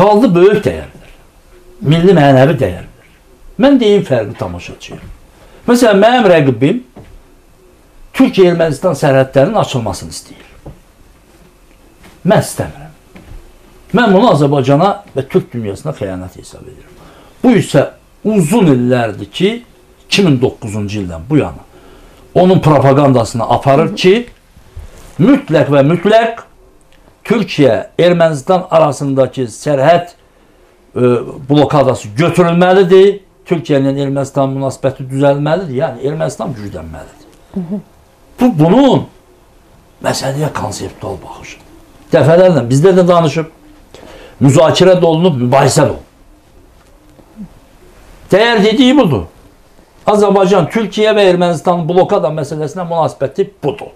Qaldı böyük dəyərdir. Milli mənəvi dəyərdir. Mən deyim fərqli tamaşaçıyam. Məsələn, mənim rəqibim Türkiyə-Ermənistan sərhədlərinin açılmasını istəyir. Mən istəmirəm. Mən bunu Azərbaycana və Türk dünyasına xəyanət hesab edirəm. Bu isə uzun illərdir ki, 2009-cu ildən bu yana onun propagandasını aparır ki, mütləq və mütləq Türkiyə-Ermənistan arasındakı sərhəd blokadası götürülməlidir. Türkiyənin Ermənistan münasibəti düzəlməlidir. Yəni, Ermənistan güclənməlidir. Bu, bunun məsələyə konseptual baxışıdır. Dəfələrlə bizdə də danışıb, müzakirə də olunub, mübahisə də olunub. Dəyər dediyi budur. Azərbaycan, Türkiyə və Ermənistanın blokada məsələsinə münasibəti budur.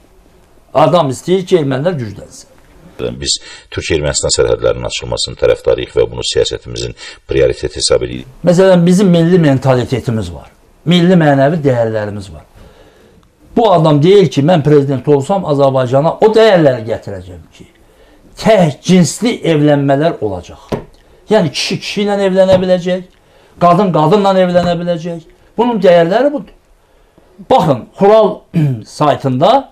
Adam istəyir ki, ermənilər güclənsin. Biz Türkiyə-Ermənistan sərhədlərinin açılmasının tərəfdarıyıq və bunu siyasətimizin prioritet hesab edirik. Məsələn, bizim milli mentalitetimiz var. Milli mənəvi dəyərlərimiz var. Bu adam deyir ki, mən prezident olsam Azərbaycana o dəyərləri gətirəcəm ki, təhcinsli evlənmələr olacaq. Yəni, kişi kişi ilə evlənə biləcək, qadın qadınla evlənə biləcək. Bunun dəyərləri budur. Baxın, Xural saytında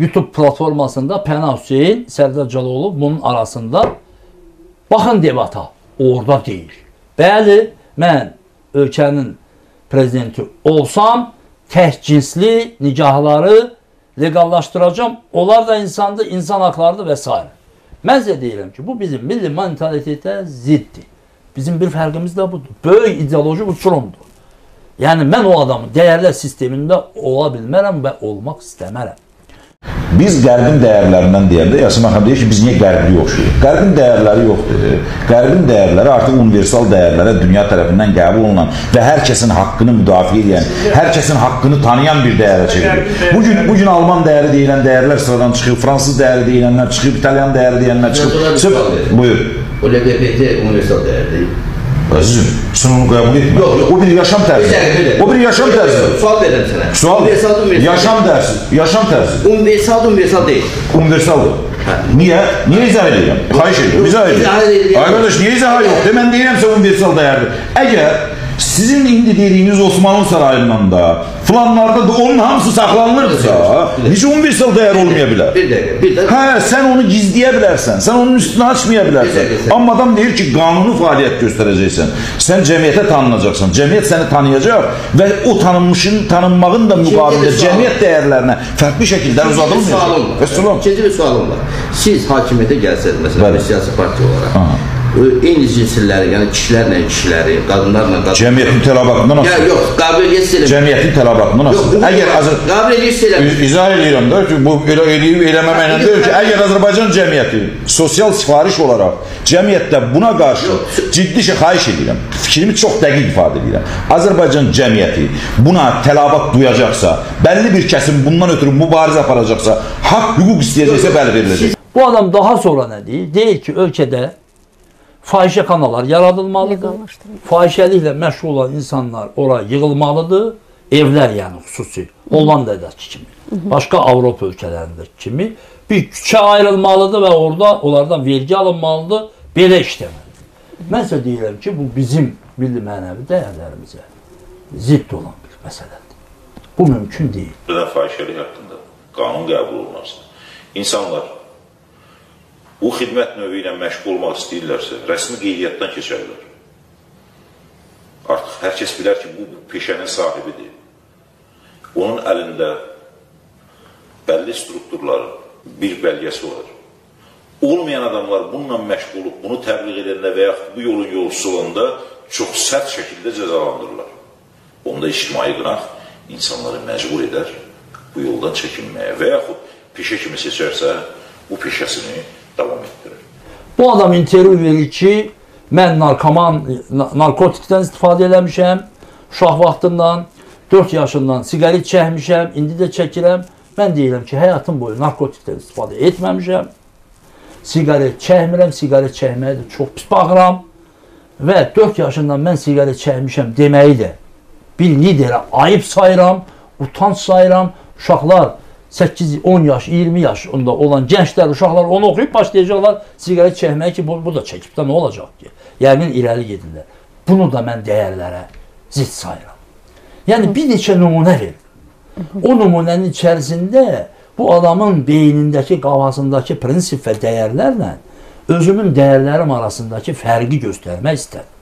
YouTube platformasında Pəna Hüseyin, Sərdar Caloğlu bunun arasında baxın debata, orada deyil. Bəli, mən ölkənin prezidenti olsam, təhcinsli nikahları legallaşdıracam, onlar da insandır, insan haqlarıdır və s. Mən sizə deyirəm ki, bu bizim milli mentalitetə ziddir. Bizim bir fərqimiz də budur. Böyük ideoloji uçurumdur. Yəni, mən o adamın dəyərlər sistemində ola bilmərəm və olmaq istəmərəm. Biz qərbin dəyərlərindən deyəndə, Yasin Axan deyir ki, biz niyə qərbli oxşuyuruq? Qərbin dəyərləri yox dedi. Qərbin dəyərləri artıq universal dəyərlərə dünya tərəfindən qəbul olunan və hər kəsin haqqını müdafiə edən, hər kəsin haqqını tanıyan bir dəyərə çevrilir. Bugün Alman dəyəri deyilən dəyərlər sıradan çıxıb, Fransız dəyəri deyilənlər çıxıb, İtalyan dəyəri deyilənlər çıxıb. Buyur. O LGBT universal dəyər deyil. Əzizim, sən onu qəbul etmə. O bir yaşam tərzidir. O bir yaşam tərzidir. Sual verirəm sənə. Sual ver. Yaşam tərzidir. Yaşam tərzidir. Universal deyil. Universaldır. Niyə? Niyə izah edirəm? Xahiş edirəm. İzah edirəm. Arkadaş, niyə izah yoxdur? Mən deyirəm sən universal dəyərdir. Əgər sizin indi dediyiniz Osmanlı sarayından da, filanlarda da onun hamısı saxlanılırsa, necə universal dəyər olmaya bilər? Bir dəqiqə, bir dəqiqə. Hə, sən onu gizləyə bilərsən, sən onun üstünü açmaya bilərsən. Amma adam deyir ki, qanuni fəaliyyət göstərəcəksən, sən cəmiyyətə tanınacaqsan, cəmiyyət səni tanıyacaq və o tanınmağın da müqabilində cəmiyyət dəyərlərinə fərqli şəkildə uzadılmayacaq. İkinci bir sualım var. Siz hakimiyyətə gəlsəz, məsələn, siyasi partiya olaraq, eyni cinsilləri, yəni kişilərlə kişiləri, qadınlarla qadınlar. Cəmiyyətin tələbatından asılır. Yox, qabiliyyət istəyirəm. Cəmiyyətin tələbatından asılır. Qabiliyyət istəyirəm. İzah edirəm də ki, bu elə eləyib, eləməməklə deyir ki, əgər Azərbaycan cəmiyyəti sosial sifariş olaraq cəmiyyətdə buna qarşı ciddi şey xahiş edirəm. Fikrimi çox dəqiq ifadə edirəm. Azərbaycan cəmiyyəti buna tələbat duyacaqsa, bəlli bir kəsim bundan ötürü mübarizə aparacaqsa, haqq, hüquq istəyəcəksə bəli veriləcək. Bu adam daha sonra nə deyir? Deyir ki, ölkədə fahişə kanallar yaradılmalıdır, fahişəliklə məşğul olan insanlar oraya yığılmalıdır, evlər yəni xüsusi, Hollanda'dakı kimi, başqa Avropa ölkələrindəki kimi bir küçə ayrılmalıdır və orada onlardan vergi alınmalıdır, belə işləməlidir. Mən isə deyirəm ki, bu bizim milli mənəvi dəyərlərimizə zidd olan bir məsələdir. Bu mümkün deyil. Belə fahişəlik haqqında qanun qəbul olunmasın. İnsanlar bu xidmət növü ilə məşğul olmaq istəyirlərsə, rəsmi qeydiyyatdan keçərlər. Artıq hər kəs bilər ki, bu peşənin sahibidir. Onun əlində bəlli strukturların bir bəlgəsi var. Olmayan adamlar bununla məşğul olub, bunu təbliğ edəndə və yaxud bu yolun yolcusu olanda çox sərt şəkildə cəzalandırırlar. Onda ictimai qınaq insanları məcbur edər bu yoldan çəkinməyə və yaxud peşə kimi seçərsə, bu peşəsini davam etdirir. Bu adam intervyu verir ki, mən narkotikdən istifadə eləmişəm, uşaq vaxtından, 4 yaşından siqaret çəkmişəm, indi də çəkirəm. Mən deyirəm ki, həyatım boyu narkotikdən istifadə etməmişəm, siqaret çəkmirəm, siqaret çəkməyi də çox pis baxıram və 4 yaşından mən siqaret çəkmişəm deməyi də bir liderə ayıb sayıram, utanç sayıram, uşaqlar 8-10 yaş, 20 yaşında olan gençler, uşaqlar onu okuyup başlayacaklar sigaret çekmeye ki bu da çekip de ne olacak ki? Yemin ileri gedirler. Bunu da mən değerlere zid sayıram. Yani bir neçə numune verir. O numunenin içerisinde bu adamın beynindeki, kafasındaki prinsip ve değerlerle özümün değerlerim arasındaki fərqi göstermek istedim.